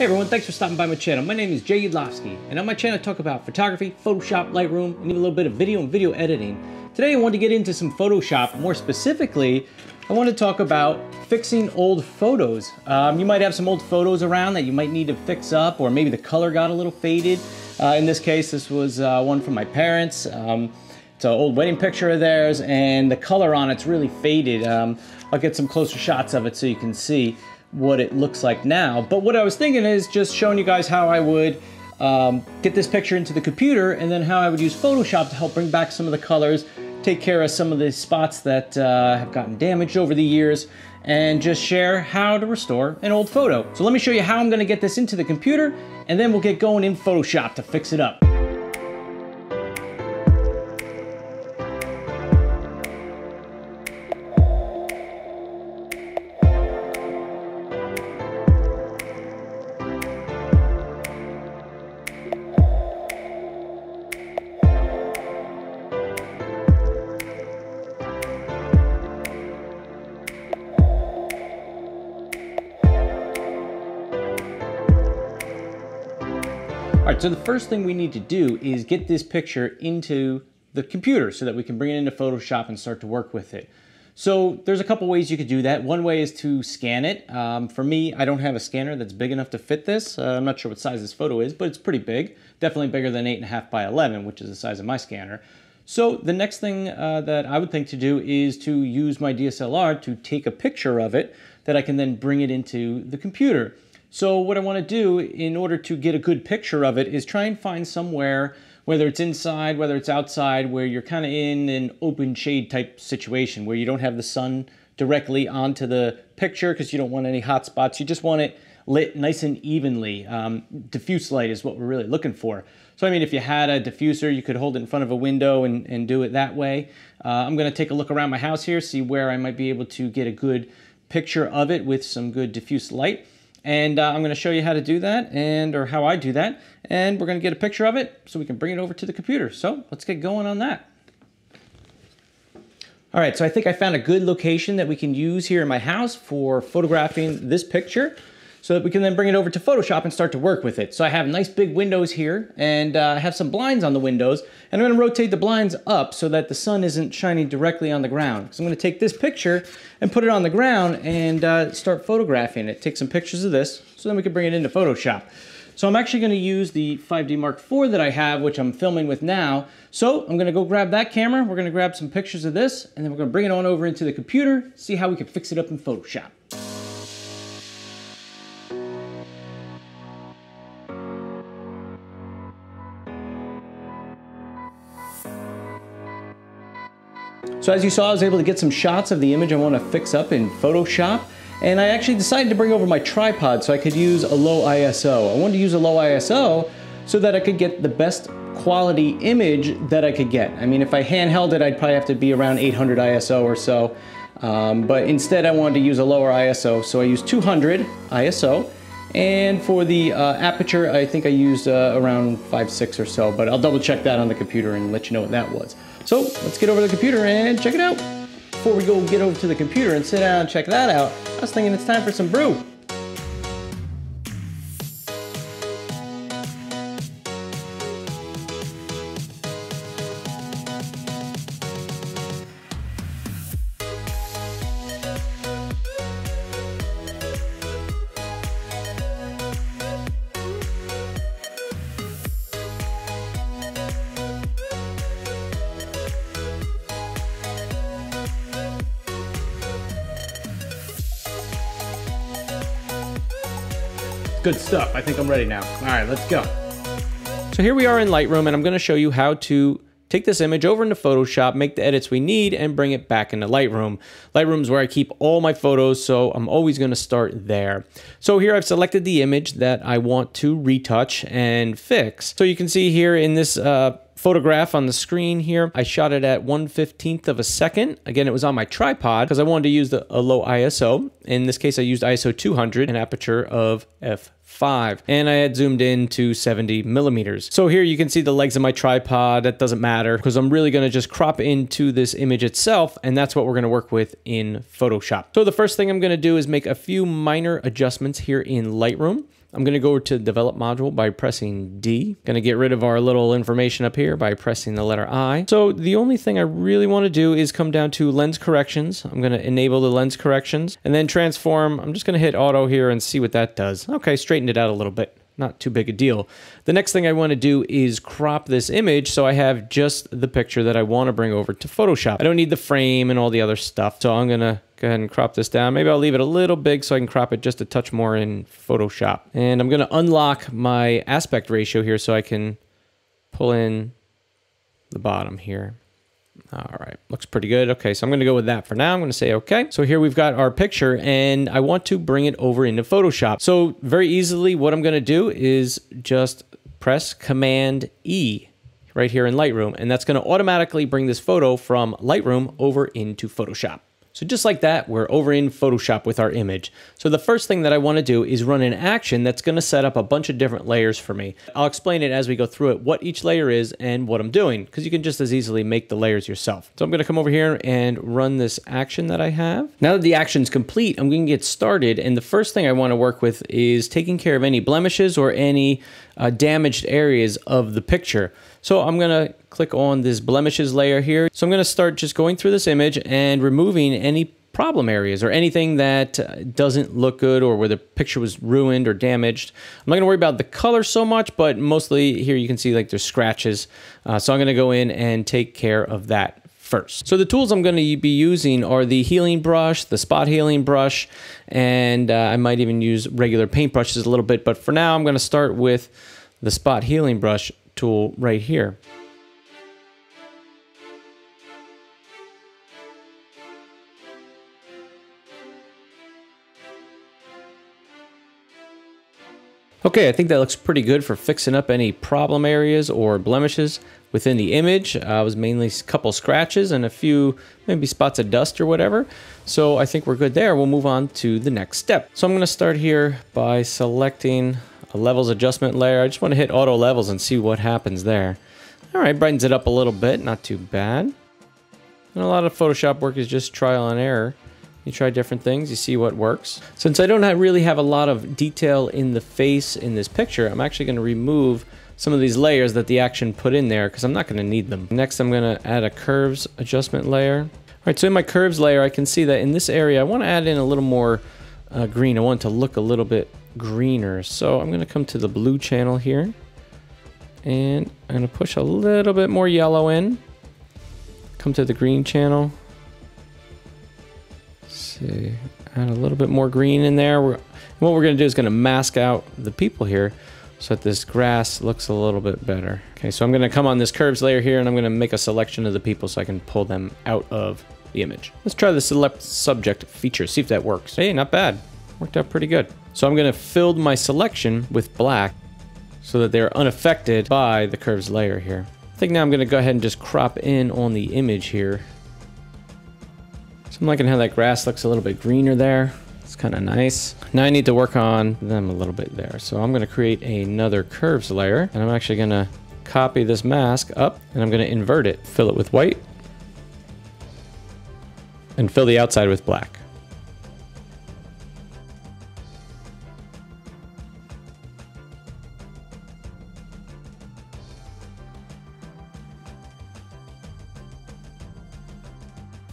Hey everyone, thanks for stopping by my channel. My name is Jay Yadlovski, and on my channel I talk about photography, Photoshop, Lightroom, and even a little bit of video and video editing. Today I want to get into some Photoshop. More specifically, I want to talk about fixing old photos. You might have some old photos around that you might need to fix up, or maybe the color got a little faded. In this case, this was one from my parents. It's an old wedding picture of theirs, and the color on it's really faded. I'll get some closer shots of it so you can see what it looks like now. But what I was thinking is just showing you guys how I would get this picture into the computer, and then how I would use Photoshop to help bring back some of the colors, take care of some of the spots that have gotten damaged over the years, and just share how to restore an old photo. So let me show you how I'm gonna get this into the computer, and then we'll get going in Photoshop to fix it up. All right, so the first thing we need to do is get this picture into the computer so that we can bring it into Photoshop and start to work with it. So there's a couple ways you could do that. One way is to scan it. For me, I don't have a scanner that's big enough to fit this. I'm not sure what size this photo is, but it's pretty big. Definitely bigger than 8.5 by 11, which is the size of my scanner. So the next thing that I would think to do is to use my DSLR to take a picture of it that I can then bring it into the computer. So what I want to do in order to get a good picture of it is try and find somewhere, whether it's inside, whether it's outside, where you're kind of in an open shade type situation where you don't have the sun directly onto the picture because you don't want any hot spots. You just want it lit nice and evenly. Diffuse light is what we're really looking for. So I mean, if you had a diffuser, you could hold it in front of a window and do it that way. I'm going to take a look around my house here, see where I might be able to get a good picture of it with some good diffuse light. And I'm going to show you how to do that, or how I do that, and we're going to get a picture of it so we can bring it over to the computer. So let's get going on that. All right, so I think I found a good location that we can use here in my house for photographing this picture so that we can then bring it over to Photoshop and start to work with it. So I have nice big windows here, and I have some blinds on the windows, and I'm going to rotate the blinds up so that the sun isn't shining directly on the ground. So I'm going to take this picture and put it on the ground and start photographing it. Take some pictures of this so then we can bring it into Photoshop. So I'm actually going to use the 5D Mark IV that I have, which I'm filming with now. So I'm going to go grab that camera, we're going to grab some pictures of this, and then we're going to bring it on over into the computer, see how we can fix it up in Photoshop. So as you saw, I was able to get some shots of the image I want to fix up in Photoshop, and I actually decided to bring over my tripod so I could use a low ISO. I wanted to use a low ISO so that I could get the best quality image that I could get. I mean, if I handheld it, I'd probably have to be around 800 ISO or so, but instead I wanted to use a lower ISO, so I used 200 ISO. And for the aperture, I think I used around 5.6 or so, but I'll double check that on the computer and let you know what that was. So let's get over to the computer and check it out. Before we go get over to the computer and sit down and check that out, I was thinking it's time for some brew. Good stuff. I think I'm ready now. All right, let's go. So here we are in Lightroom, and I'm going to show you how to take this image over into Photoshop, make the edits we need, and bring it back into Lightroom. Lightroom's where I keep all my photos, so I'm always going to start there. So here I've selected the image that I want to retouch and fix. So you can see here in this photograph on the screen here, I shot it at 1/15 of a second. Again, it was on my tripod because I wanted to use a low ISO. In this case, I used ISO 200 and aperture of f/5, and I had zoomed in to 70 millimeters. So here you can see the legs of my tripod. That doesn't matter because I'm really going to just crop into this image itself, and that's what we're going to work with in Photoshop. So the first thing I'm going to do is make a few minor adjustments here in Lightroom. I'm going to go to develop module by pressing D. Going to get rid of our little information up here by pressing the letter I. So the only thing I really want to do is come down to lens corrections. I'm going to enable the lens corrections and then transform. I'm just going to hit auto here and see what that does. Okay, straightened it out a little bit. Not too big a deal. The next thing I want to do is crop this image so I have just the picture that I want to bring over to Photoshop. I don't need the frame and all the other stuff, so I'm going to go ahead and crop this down. Maybe I'll leave it a little big so I can crop it just a touch more in Photoshop. And I'm going to unlock my aspect ratio here so I can pull in the bottom here. All right, looks pretty good. Okay, so I'm going to go with that for now. I'm going to say okay. So here we've got our picture and I want to bring it over into Photoshop. So very easily what I'm going to do is just press Command E right here in Lightroom, and that's going to automatically bring this photo from Lightroom over into Photoshop. So just like that, we're over in Photoshop with our image. So the first thing that I want to do is run an action that's going to set up a bunch of different layers for me. I'll explain it as we go through it, what each layer is and what I'm doing, because you can just as easily make the layers yourself. So I'm going to come over here and run this action that I have. Now that the action's complete, I'm going to get started. And the first thing I want to work with is taking care of any blemishes or any damaged areas of the picture. So I'm going to click on this blemishes layer here. So I'm going to start just going through this image and removing any problem areas or anything that doesn't look good or where the picture was ruined or damaged. I'm not going to worry about the color so much, but mostly here you can see like there's scratches. So I'm going to go in and take care of that first. So the tools I'm going to be using are the healing brush, the spot healing brush, and I might even use regular paint brushes a little bit. But for now, I'm going to start with the spot healing brush tool right here. Okay, I think that looks pretty good for fixing up any problem areas or blemishes within the image. It was mainly a couple scratches and a few maybe spots of dust or whatever. So I think we're good there. We'll move on to the next step. So I'm going to start here by selecting a levels adjustment layer. I just want to hit auto levels and see what happens there. All right, brightens it up a little bit. Not too bad. And a lot of Photoshop work is just trial and error. You try different things, you see what works. Since I don't really have a lot of detail in the face in this picture, I'm actually going to remove some of these layers that the action put in there because I'm not going to need them. Next, I'm going to add a curves adjustment layer. All right, so in my curves layer, I can see that in this area, I want to add in a little more green. I want it to look a little bit greener. So I'm going to come to the blue channel here and I'm going to push a little bit more yellow in. Come to the green channel. Add a little bit more green in there. What we're going to do is going to mask out the people here so that this grass looks a little bit better. Okay, so I'm going to come on this curves layer here and I'm going to make a selection of the people so I can pull them out of the image. Let's try the select subject feature, see if that works. Hey, not bad. Worked out pretty good. So I'm going to fill my selection with black so that they're unaffected by the curves layer here. I think now I'm going to go ahead and just crop in on the image here. I'm liking how that grass looks a little bit greener there. It's kind of nice. Now I need to work on them a little bit there. So I'm going to create another curves layer and I'm actually going to copy this mask up and I'm going to invert it, fill it with white and fill the outside with black.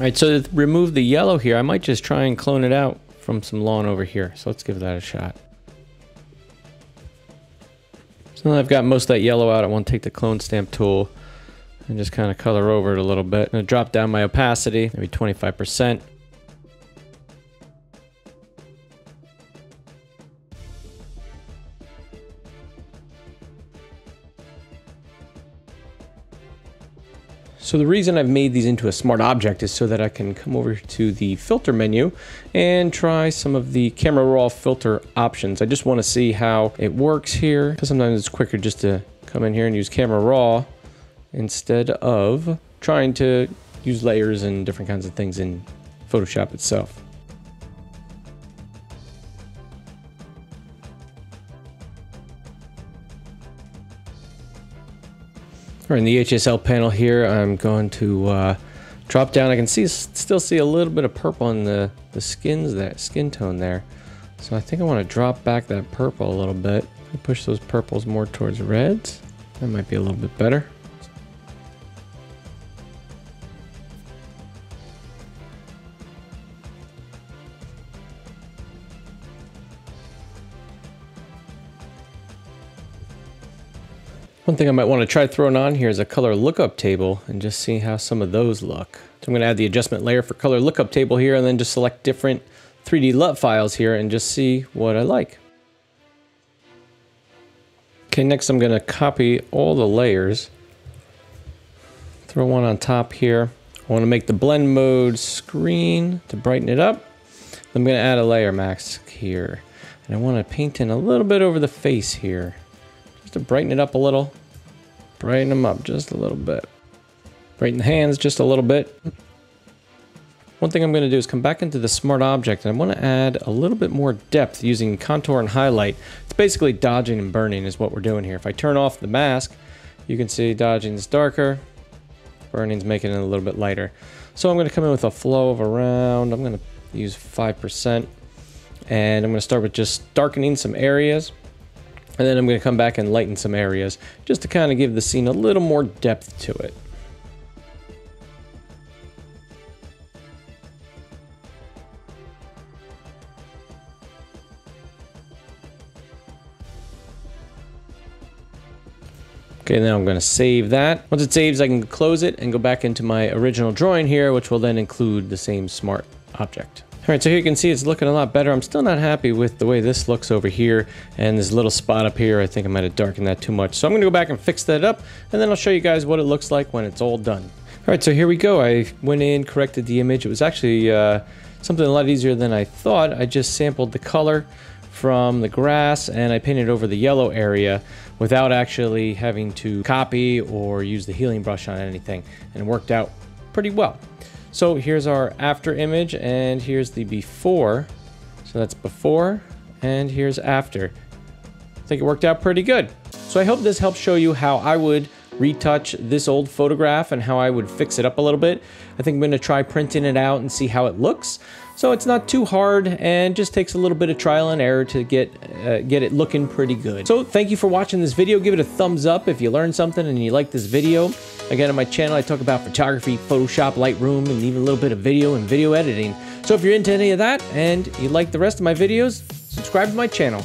All right, so to remove the yellow here, I might just try and clone it out from some lawn over here. So let's give that a shot. So now I've got most of that yellow out, I want to take the clone stamp tool and just kind of color over it a little bit. I'm going to drop down my opacity, maybe 25%. So the reason I've made these into a smart object is so that I can come over to the filter menu and try some of the camera raw filter options. I just want to see how it works here because sometimes it's quicker just to come in here and use camera raw instead of trying to use layers and different kinds of things in Photoshop itself. We're in the HSL panel here. I'm going to drop down. I can still see a little bit of purple on the skin tone there. So So I think I want to drop back that purple a little bit. Push those purples more towards reds. That might be a little bit better. One thing I might want to try throwing on here is a color lookup table and just see how some of those look. So I'm going to add the adjustment layer for color lookup table here and then just select different 3D LUT files here and just see what I like. Okay, next I'm going to copy all the layers, throw one on top here. I want to make the blend mode screen to brighten it up. I'm going to add a layer mask here and I want to paint in a little bit over the face here. Just to brighten it up a little, brighten them up just a little bit, brighten the hands just a little bit. One thing I'm going to do is come back into the smart object and I want to add a little bit more depth using contour and highlight. It's basically dodging and burning is what we're doing here. If I turn off the mask, you can see dodging is darker, burning is making it a little bit lighter. So I'm going to come in with a flow of around, I'm going to use 5% and I'm going to start with just darkening some areas. And then I'm going to come back and lighten some areas just to kind of give the scene a little more depth to it. Okay, then I'm going to save that. Once it saves, I can close it and go back into my original drawing here, which will then include the same smart object. All right, so here you can see it's looking a lot better. I'm still not happy with the way this looks over here and this little spot up here. I think I might have darkened that too much. So I'm gonna go back and fix that up and then I'll show you guys what it looks like when it's all done. All right, so here we go. I went in, corrected the image. It was actually something a lot easier than I thought. I just sampled the color from the grass and I painted over the yellow area without actually having to copy or use the healing brush on anything, and it worked out pretty well. So here's our after image and here's the before. So that's before and here's after. I think it worked out pretty good. So I hope this helps show you how I would retouch this old photograph and how I would fix it up a little bit. I think I'm going to try printing it out and see how it looks. So it's not too hard and just takes a little bit of trial and error to get it looking pretty good. So thank you for watching this video. Give it a thumbs up if you learned something and you like this video. Again, on my channel, I talk about photography, Photoshop, Lightroom, and even a little bit of video and video editing. So if you're into any of that and you like the rest of my videos, subscribe to my channel.